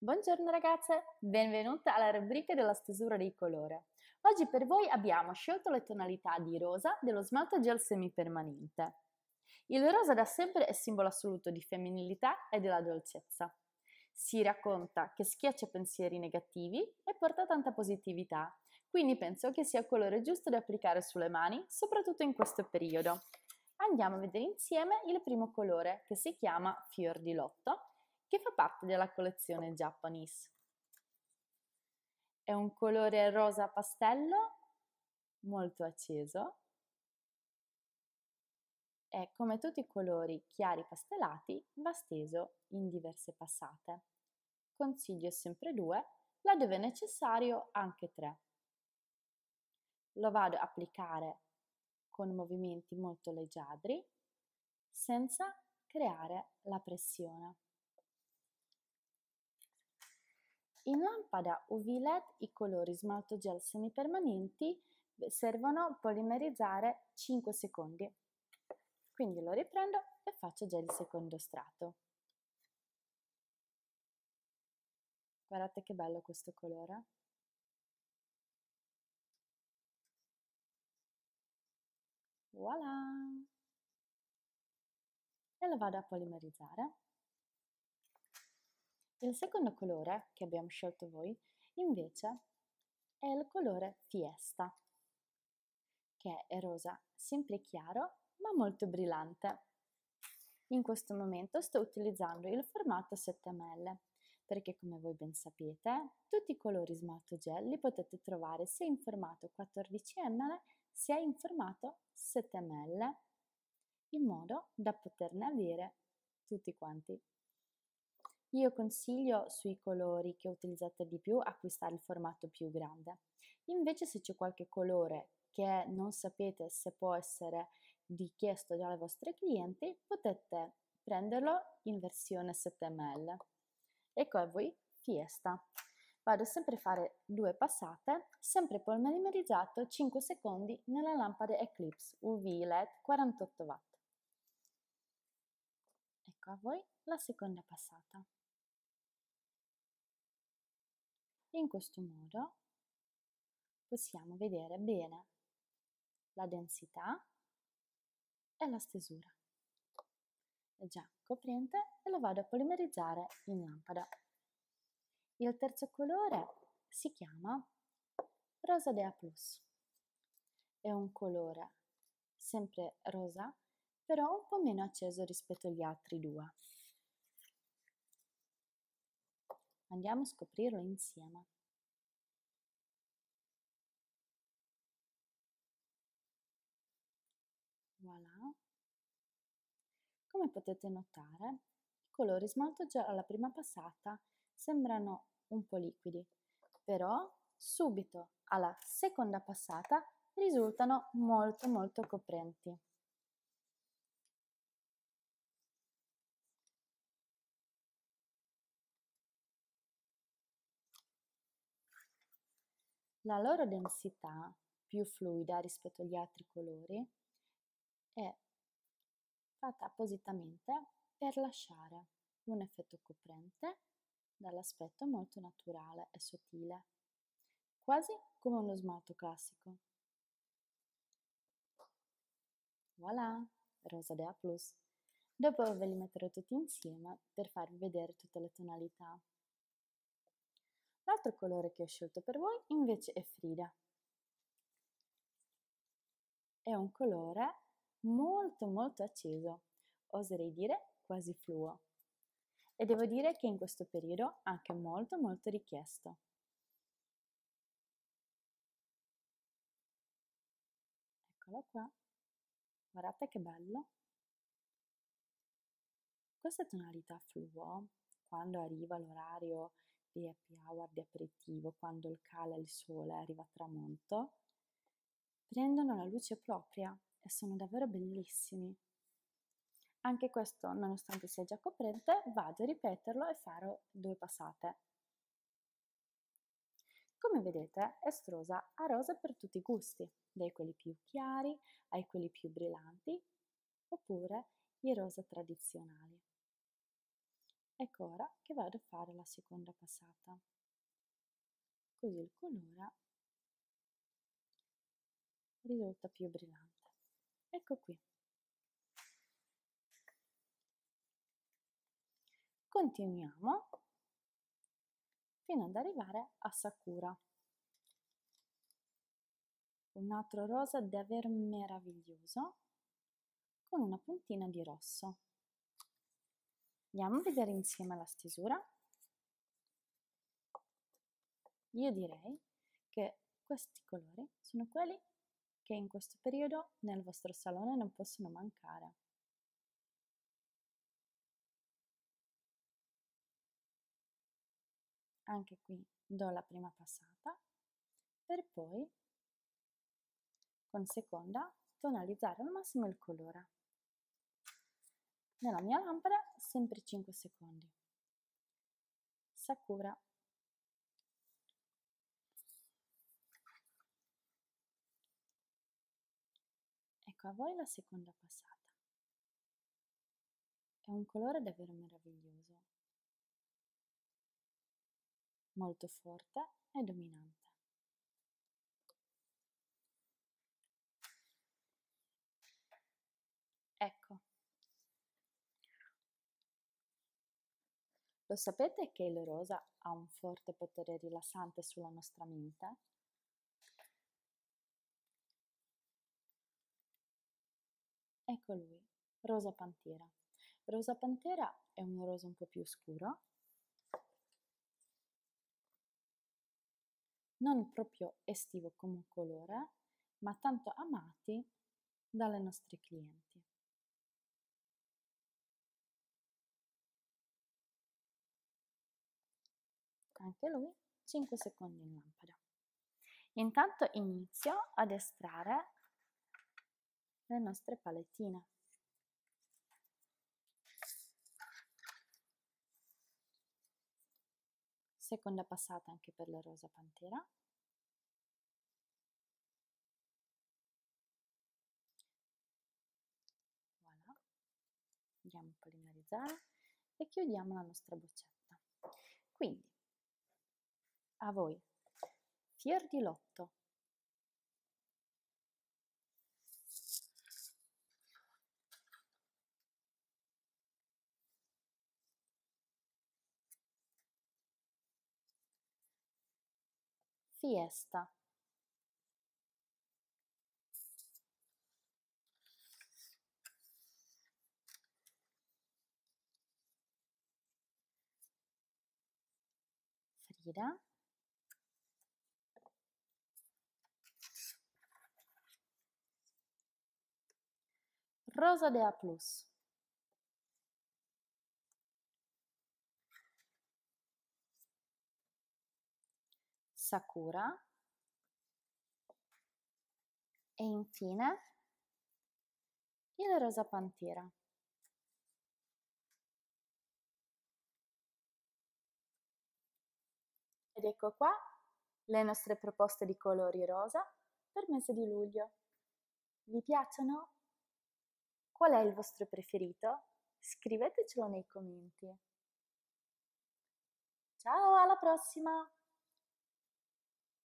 Buongiorno ragazze, benvenute alla rubrica della stesura dei colori. Oggi per voi abbiamo scelto le tonalità di rosa dello smalto gel semipermanente. Il rosa da sempre è simbolo assoluto di femminilità e della dolcezza. Si racconta che schiaccia pensieri negativi e porta tanta positività, quindi penso che sia il colore giusto da applicare sulle mani, soprattutto in questo periodo. Andiamo a vedere insieme il primo colore, che si chiama Fior di Lotto, che fa parte della collezione Japanese. È un colore rosa pastello, molto acceso, e come tutti i colori chiari pastellati va steso in diverse passate. Consiglio sempre 2, laddove è necessario anche 3. Lo vado ad applicare con movimenti molto leggiadri, senza creare la pressione. In lampada UV LED i colori smalto gel semipermanenti servono a polimerizzare 5 secondi, quindi lo riprendo e faccio già il secondo strato. Guardate che bello questo colore! Voilà! E lo vado a polimerizzare. Il secondo colore che abbiamo scelto voi, invece, è il colore Fiesta, che è rosa sempre chiaro ma molto brillante. In questo momento sto utilizzando il formato 7 ml, perché come voi ben sapete, tutti i colori smalto gel li potete trovare sia in formato 14 ml sia in formato 7 ml, in modo da poterne avere tutti quanti. Io consiglio sui colori che utilizzate di più acquistare il formato più grande. Invece se c'è qualche colore che non sapete se può essere richiesto dalle vostre clienti, potete prenderlo in versione 7 ml. Ecco a voi Fiesta. Vado sempre a fare 2 passate, sempre polimerizzato 5 secondi nella lampada Eclipse UV LED 48 W. Ecco a voi la seconda passata. In questo modo possiamo vedere bene la densità e la stesura. È già coprente e lo vado a polimerizzare in lampada. Il terzo colore si chiama Rosadea Plus. È un colore sempre rosa, però un po' meno acceso rispetto agli altri 2. Andiamo a scoprirlo insieme. Voilà. Come potete notare, i colori smalto gel alla prima passata sembrano un po' liquidi, però subito alla seconda passata risultano molto coprenti. La loro densità, più fluida rispetto agli altri colori, è fatta appositamente per lasciare un effetto coprente dall'aspetto molto naturale e sottile, quasi come uno smalto classico. Voilà, Rosadea Plus. Dopo ve li metterò tutti insieme per farvi vedere tutte le tonalità. L'altro colore che ho scelto per voi invece è Frida. È un colore molto acceso, oserei dire quasi fluo. E devo dire che in questo periodo anche molto richiesto. Eccolo qua, guardate che bello. Questa tonalità fluo, quando arriva l'orario di happy hour, di aperitivo, quando cala il sole, arriva a tramonto, prendono la luce propria e sono davvero bellissimi. Anche questo, nonostante sia già coprente, vado a ripeterlo e farò 2 passate. Come vedete, Estrosa ha rosa per tutti i gusti, dai quelli più chiari ai quelli più brillanti, oppure i rosa tradizionali. Ecco ora che vado a fare la seconda passata, così il colore risulta più brillante. Ecco qui. Continuiamo fino ad arrivare a Sakura, un altro rosa davvero meraviglioso con una puntina di rosso. Andiamo a vedere insieme la stesura. Io direi che questi colori sono quelli che in questo periodo nel vostro salone non possono mancare. Anche qui do la prima passata per poi con seconda tonalizzare al massimo il colore. Nella mia lampada sempre 5 secondi. Sakura. Ecco a voi la seconda passata. È un colore davvero meraviglioso. Molto forte e dominante. Ecco. Lo sapete che il rosa ha un forte potere rilassante sulla nostra mente? Ecco lui, Rosa Pantera. Rosa Pantera è un rosa un po' più scuro, non proprio estivo come colore, ma tanto amati dalle nostre clienti. Anche lui 5 secondi in lampada. Intanto inizio ad estrarre le nostre palettine. Seconda passata anche per la Rosa Pantera. Voilà. Andiamo a polimerizzare e chiudiamo la nostra boccetta. Quindi a voi, Fior di Lotto. Fiesta. Frida. Rosadea Plus. Sakura. E infine il Rosa Pantera. Ed ecco qua le nostre proposte di colori rosa per il mese di luglio. Vi piacciono? Qual è il vostro preferito? Scrivetecelo nei commenti. Ciao, alla prossima!